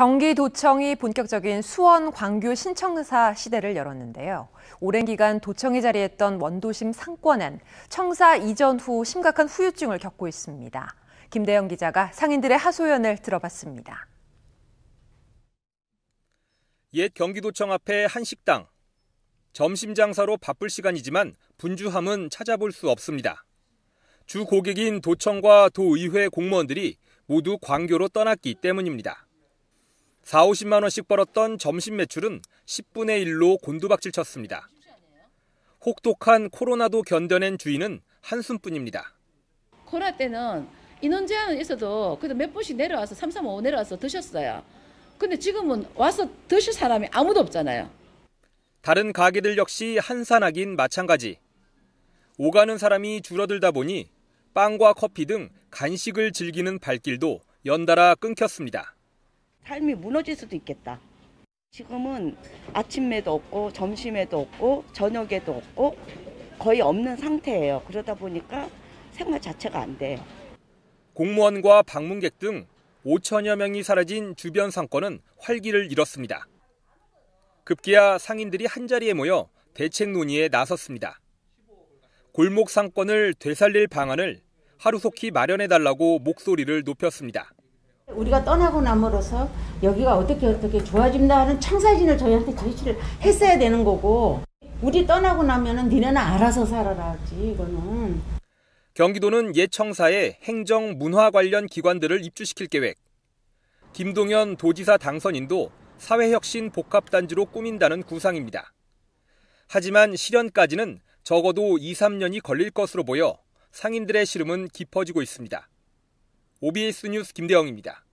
경기도청이 본격적인 수원 광교 신청사 시대를 열었는데요. 오랜 기간 도청이 자리했던 원도심 상권은 청사 이전 후 심각한 후유증을 겪고 있습니다. 김대영 기자가 상인들의 하소연을 들어봤습니다. 옛 경기도청 앞에 한 식당. 점심 장사로 바쁠 시간이지만 분주함은 찾아볼 수 없습니다. 주 고객인 도청과 도의회 공무원들이 모두 광교로 떠났기 때문입니다. 40-50만 원씩 벌었던 점심 매출은 10분의 1로 곤두박질 쳤습니다. 혹독한 코로나도 견뎌낸 주인은 한숨뿐입니다. 코로나 때는 인원 제한은 있어도 그래도 몇 분씩 내려와서 3, 4, 5 내려와서 드셨어요. 근데 지금은 와서 드실 사람이 아무도 없잖아요. 다른 가게들 역시 한산하긴 마찬가지. 오가는 사람이 줄어들다 보니 빵과 커피 등 간식을 즐기는 발길도 연달아 끊겼습니다. 삶이 무너질 수도 있겠다. 지금은 아침에도 없고 점심에도 없고 저녁에도 없고 거의 없는 상태예요. 그러다 보니까 생활 자체가 안 돼요. 공무원과 방문객 등 5천여 명이 사라진 주변 상권은 활기를 잃었습니다. 급기야 상인들이 한자리에 모여 대책 논의에 나섰습니다. 골목 상권을 되살릴 방안을 하루속히 마련해달라고 목소리를 높였습니다. 우리가 떠나고 남으로서 여기가 어떻게 좋아진다 하는 청사진을 저희한테 제시를 했어야 되는 거고, 우리 떠나고 나면은 니네는 알아서 살아라지, 이거는. 경기도는 옛 청사에 행정 문화 관련 기관들을 입주시킬 계획. 김동연 도지사 당선인도 사회혁신 복합단지로 꾸민다는 구상입니다. 하지만 실현까지는 적어도 2-3년이 걸릴 것으로 보여 상인들의 시름은 깊어지고 있습니다. OBS 뉴스 김대영입니다.